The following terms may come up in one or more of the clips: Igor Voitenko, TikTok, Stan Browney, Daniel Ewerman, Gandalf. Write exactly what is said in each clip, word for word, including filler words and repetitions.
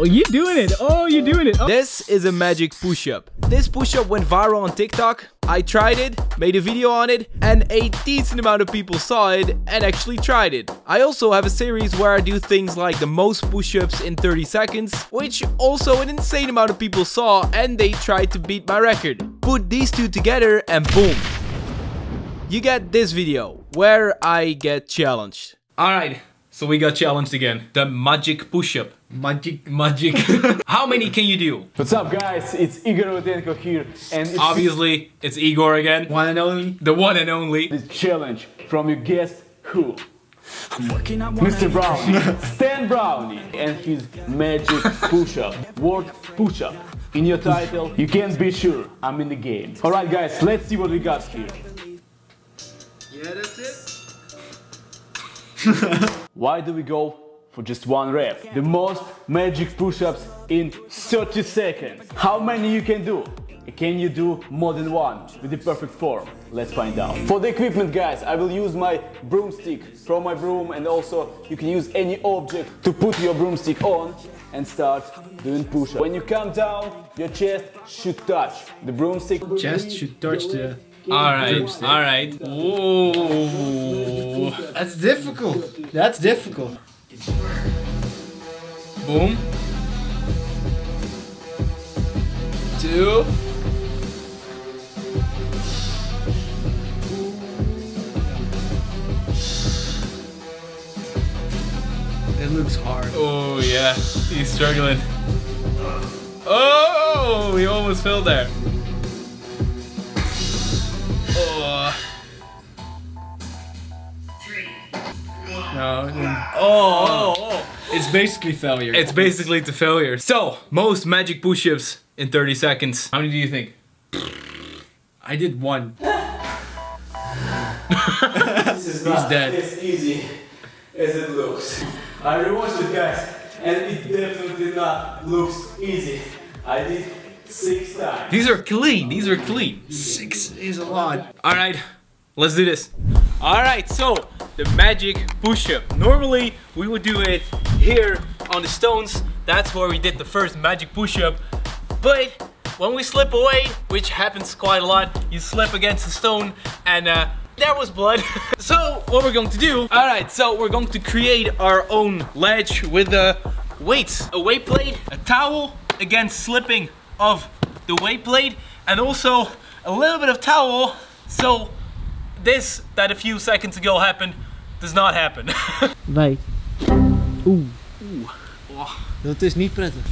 Oh, you're doing it. Oh, you're doing it. Oh. This is a magic push-up. This push-up went viral on TikTok. I tried it, made a video on it, and a decent amount of people saw it and actually tried it. I also have a series where I do things like the most push-ups in thirty seconds, which also an insane amount of people saw and they tried to beat my record. Put these two together and boom. You get this video, where I get challenged. Alright, so we got challenged again. The magic push-up. Magic. Magic. How many can you do? What's up guys, it's Igor Voitenko here. And it's obviously, it's Igor again. One and only. The one and only. This challenge from your guest who? I'm working on Mister Browney. Stan Browney. And his magic push-up. Word push-up. In your title, you can't be sure I'm in the game. Alright guys, let's see what we got here. Yeah, that's it. Why do we go for just one rep? The most magic push-ups in thirty seconds. How many you can do? Can you do more than one with the perfect form? Let's find out. For the equipment, guys, I will use my broomstick from my broom, and also you can use any object to put your broomstick on and start doing push-ups. When you come down, your chest should touch the broomstick. Chest should touch the... Alright, alright. Whoa. That's difficult. That's difficult. Boom. Two. It looks hard. Oh yeah, he's struggling. Oh, he almost fell there. No. Oh, oh, oh. It's basically failure. It's basically the failure. So, most magic push-ups in thirty seconds. How many do you think? I did one. This is not He's dead. As easy as it looks. I rewatched it, guys, and it definitely not looks easy. I did six times. These are clean. These are clean. Six is a lot. All right, let's do this. All right, so. The magic push-up. Normally we would do it here on the stones. That's where we did the first magic push-up. But when we slip away, which happens quite a lot, you slip against the stone and uh, there was blood. So what we're going to do, all right, so we're going to create our own ledge with the weights. A weight plate, a towel against slipping of the weight plate, and also a little bit of towel. So this that a few seconds ago happened does not happen. Right. Ooh. Ooh. Oh. Dat is niet prettig.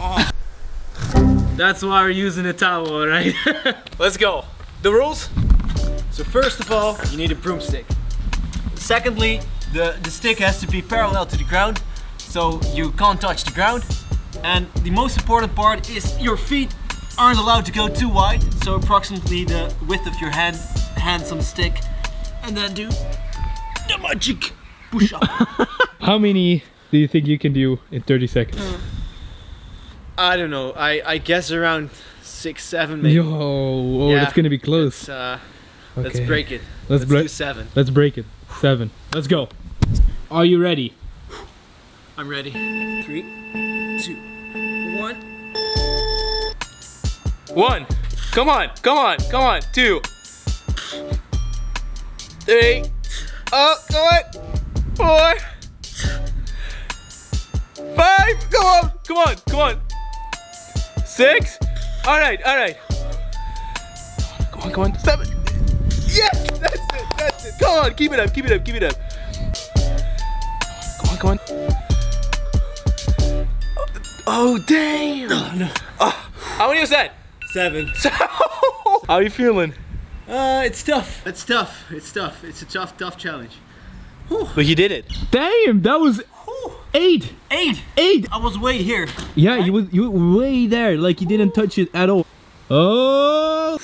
Oh. That's why we're using a towel, right? Let's go. The rules. So first of all, you need a broomstick. Secondly, the, the stick has to be parallel to the ground, so you can't touch the ground. And the most important part is your feet aren't allowed to go too wide, so approximately the width of your hand handsome stick, and then do the magic push-up. How many do you think you can do in thirty seconds? Uh, I don't know. I, I guess around six, seven maybe. Yo, oh, yeah. That's gonna be close. Let's, uh, okay. Let's break it. Let's, let's do seven. Let's break it. Seven. Let's go. Are you ready? I'm ready. Three, two, one. One. Come on, come on, come on. Two. Three, oh, come on, four, five, come on, come on, come on, six, all right, all right, come on, come on, seven, yes, that's it, that's it, come on, keep it up, keep it up, keep it up, come on, come on, oh, damn, no, no. Oh, how many was that? Seven. How are you feeling? Uh, it's tough. It's tough. It's tough. It's a tough, tough challenge. Whew. But you did it. Damn, that was Whew. eight. Eight. Eight. I was way here. Yeah, right? you was you were way there. Like you didn't touch it at all. Oh.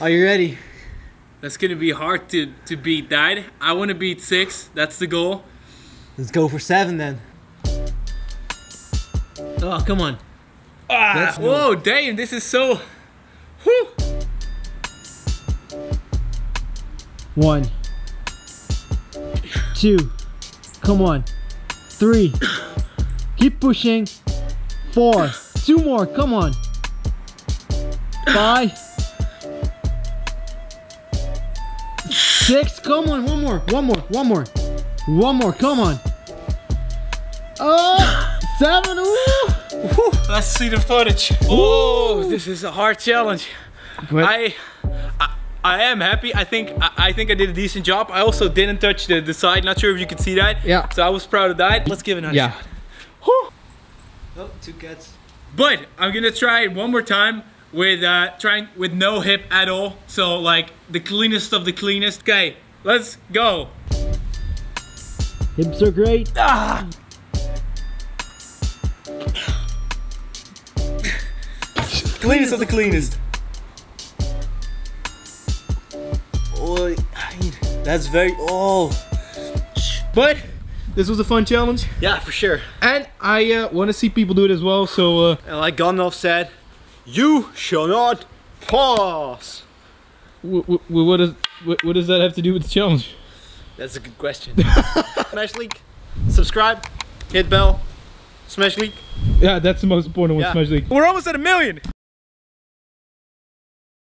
Are you ready? That's gonna be hard to to beat that. I want to beat six. That's the goal. Let's go for seven then. Oh, come on. Ah, whoa, damn! This is so. Whew. One, two, come on, three, keep pushing, Four. Two more. Come on. Five. Six. Come on. One more. One more. One more. One more. Come on. Oh. Seven. Ooh. Ooh. Let's see the footage. Ooh. Oh, this is a hard challenge. What? I. I am happy. I think I, I think I did a decent job. I also didn't touch the, the side. Not sure if you could see that. Yeah. So I was proud of that. Let's give it another yeah. shot. Whew. Oh, two cuts. But I'm gonna try it one more time with uh, trying with no hip at all. So like the cleanest of the cleanest. Okay, let's go. Hips are great. Ah. Cleanest of the cleanest. Oh, that's very oh. But this was a fun challenge. Yeah, for sure. And I uh, want to see people do it as well. So, uh, and like Gandalf said, you shall not pass. What, what, what does what, what does that have to do with the challenge? That's a good question. Smash League, subscribe, hit bell, Smash League. Yeah, that's the most important one. Yeah. Smash League. We're almost at a million.